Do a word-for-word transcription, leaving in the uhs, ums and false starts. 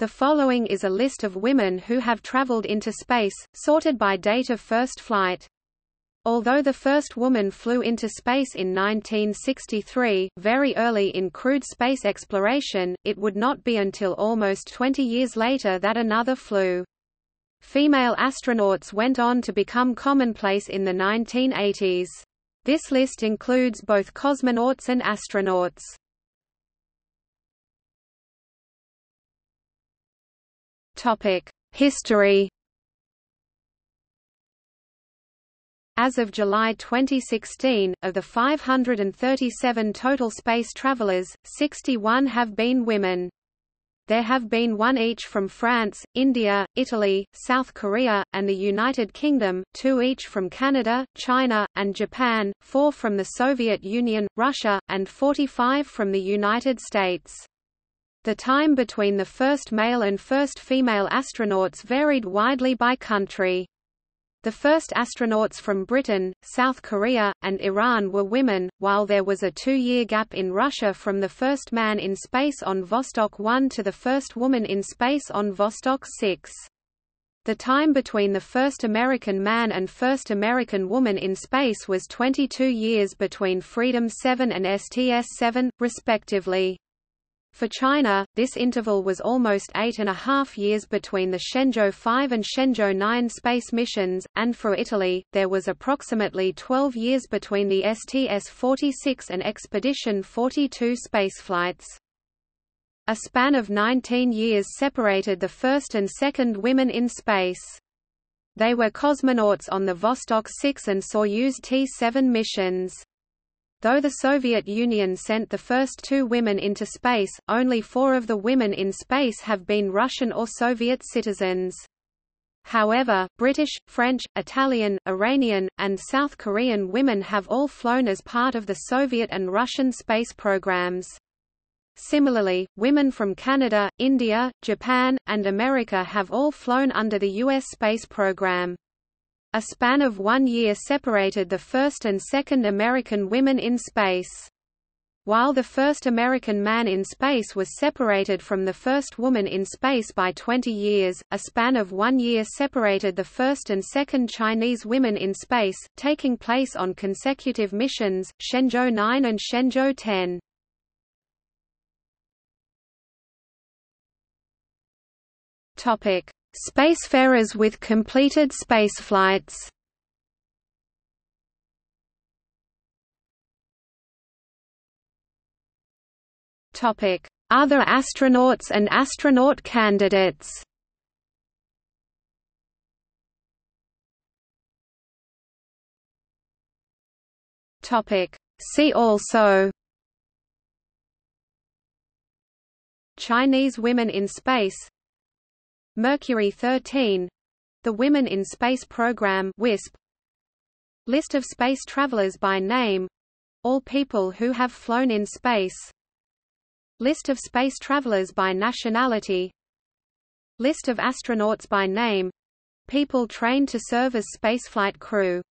The following is a list of women who have traveled into space, sorted by date of first flight. Although the first woman flew into space in nineteen sixty-three, very early in crewed space exploration, it would not be until almost twenty years later that another flew. Female astronauts went on to become commonplace in the nineteen eighties. This list includes both cosmonauts and astronauts. History. As of July twenty sixteen, of the five hundred thirty-seven total space travelers, sixty-one have been women. There have been one each from France, India, Italy, South Korea, and the United Kingdom, two each from Canada, China, and Japan, four from the Soviet Union, Russia, and forty-five from the United States. The time between the first male and first female astronauts varied widely by country. The first astronauts from Britain, South Korea, and Iran were women, while there was a two-year gap in Russia from the first man in space on Vostok one to the first woman in space on Vostok six. The time between the first American man and first American woman in space was twenty-two years between Freedom seven and S T S seven, respectively. For China, this interval was almost eight and a half years between the Shenzhou five and Shenzhou nine space missions, and for Italy, there was approximately twelve years between the S T S forty-six and Expedition forty-two spaceflights. A span of nineteen years separated the first and second women in space. They were cosmonauts on the Vostok six and Soyuz T seven missions. Though the Soviet Union sent the first two women into space, only four of the women in space have been Russian or Soviet citizens. However, British, French, Italian, Iranian, and South Korean women have all flown as part of the Soviet and Russian space programs. Similarly, women from Canada, India, Japan, and America have all flown under the U S space program. A span of one year separated the first and second American women in space. While the first American man in space was separated from the first woman in space by twenty years, a span of one year separated the first and second Chinese women in space, taking place on consecutive missions, Shenzhou nine and Shenzhou ten. Spacefarers with completed spaceflights. Topic: Other astronauts and astronaut candidates. Topic: See also. Chinese women in space. Mercury thirteen — The Women in Space Program WISP. List of space travelers by name — all people who have flown in space. List of space travelers by nationality. List of astronauts by name — people trained to serve as spaceflight crew.